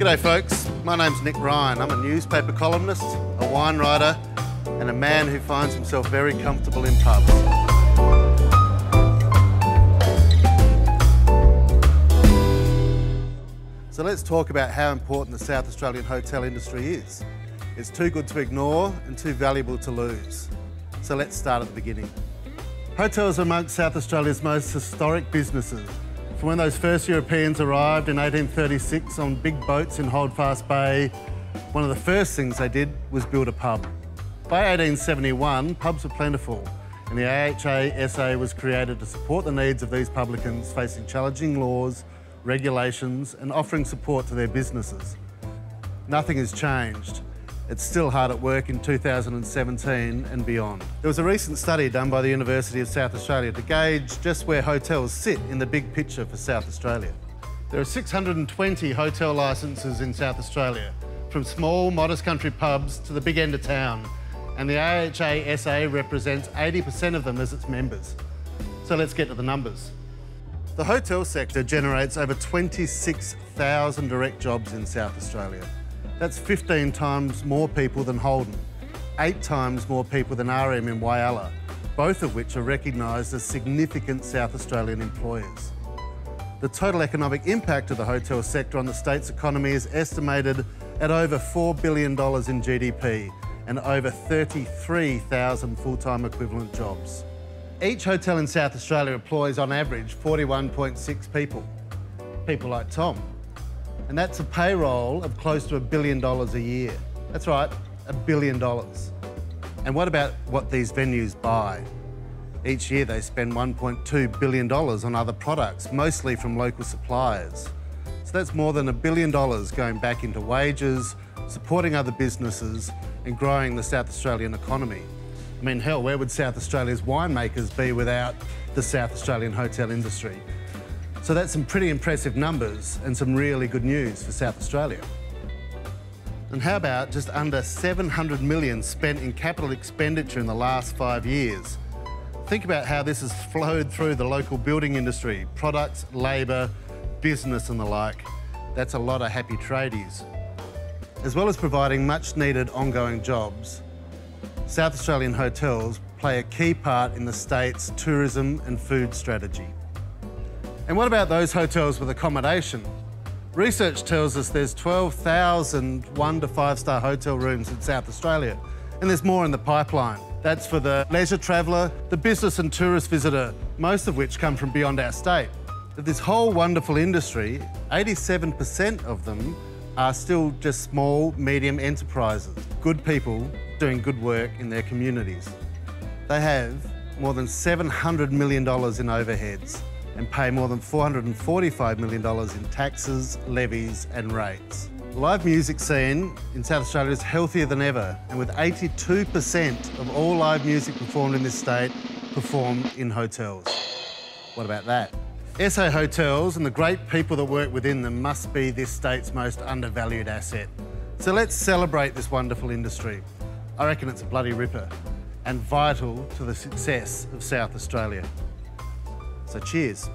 G'day folks, my name's Nick Ryan. I'm a newspaper columnist, a wine writer, and a man who finds himself very comfortable in pubs. So let's talk about how important the South Australian hotel industry is. It's too good to ignore and too valuable to lose. So let's start at the beginning. Hotels are amongst South Australia's most historic businesses. From when those first Europeans arrived in 1836 on big boats in Holdfast Bay, one of the first things they did was build a pub. By 1871, pubs were plentiful, and the AHA SA was created to support the needs of these publicans facing challenging laws, regulations, and offering support to their businesses. Nothing has changed. It's still hard at work in 2017 and beyond. There was a recent study done by the University of South Australia to gauge just where hotels sit in the big picture for South Australia. There are 620 hotel licences in South Australia, from small, modest country pubs to the big end of town, and the AHA SA represents 80% of them as its members. So let's get to the numbers. The hotel sector generates over 26,000 direct jobs in South Australia. That's 15 times more people than Holden, 8 times more people than RM in Whyalla, both of which are recognised as significant South Australian employers. The total economic impact of the hotel sector on the state's economy is estimated at over $4 billion in GDP and over 33,000 full-time equivalent jobs. Each hotel in South Australia employs, on average, 41.6 people like Tom. And that's a payroll of close to $1 billion a year. That's right, $1 billion. And what about what these venues buy? Each year they spend $1.2 billion on other products, mostly from local suppliers. So that's more than $1 billion going back into wages, supporting other businesses, and growing the South Australian economy. I mean, hell, where would South Australia's winemakers be without the South Australian hotel industry? So that's some pretty impressive numbers and some really good news for South Australia. And how about just under 700 million spent in capital expenditure in the last 5 years? Think about how this has flowed through the local building industry, products, labour, business and the like. That's a lot of happy tradies. As well as providing much needed ongoing jobs, South Australian hotels play a key part in the state's tourism and food strategy. And what about those hotels with accommodation? Research tells us there's 12,000 1- to 5-star hotel rooms in South Australia, and there's more in the pipeline. That's for the leisure traveller, the business and tourist visitor, most of which come from beyond our state. But this whole wonderful industry, 87% of them are still just small, medium enterprises. Good people doing good work in their communities. They have more than $700 million in overheads and pay more than $445 million in taxes, levies and rates. The live music scene in South Australia is healthier than ever, and with 82% of all live music performed in this state performed in hotels. What about that? SA hotels and the great people that work within them must be this state's most undervalued asset. So let's celebrate this wonderful industry. I reckon it's a bloody ripper and vital to the success of South Australia. So cheers.